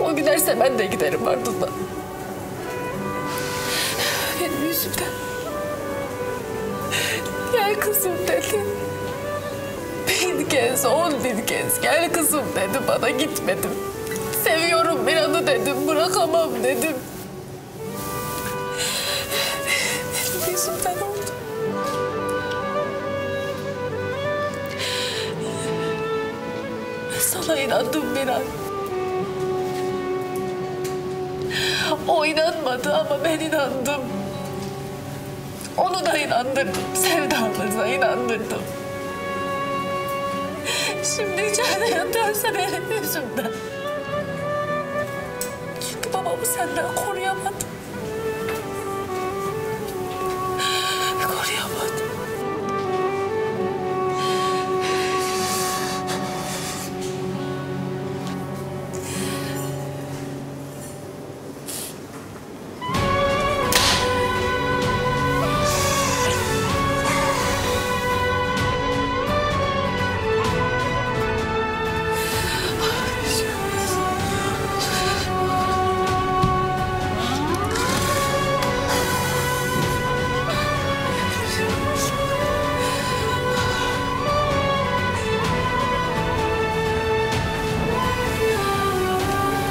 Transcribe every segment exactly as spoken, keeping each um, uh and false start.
O giderse ben de giderim ardından. Benim yüzümden... Gel kızım dedi. Bin kez, on bin kez gel kızım dedi bana, gitmedim. Seviyorum Miran'ı dedim, bırakamam dedim. Benim yüzümden oldu. Sana inandım Miran. O inanmadı ama ben inandım. Onu da inandırdım. Sevdamıza inandırdım. Şimdi içeride yatarsa benim yüzümden. Çünkü babamı senden koruyamadım. Koruyamadım.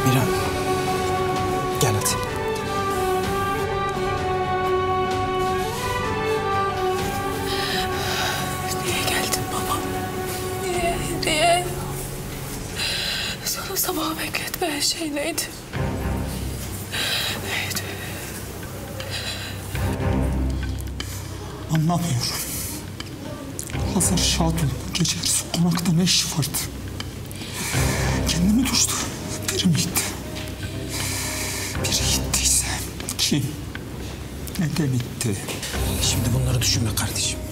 Miran, gel hadi. Niye geldin baba? Niye, niye? Sana sabah bekletme, her şey neydi? Neydi? Anlamıyorum. Hazar Şadun gece yarısı konakta ne işi vardı? Kendimi düştü. Biri gitti. Biri gittiyse kim? Neden gitti? Şimdi bunları düşünme kardeşim.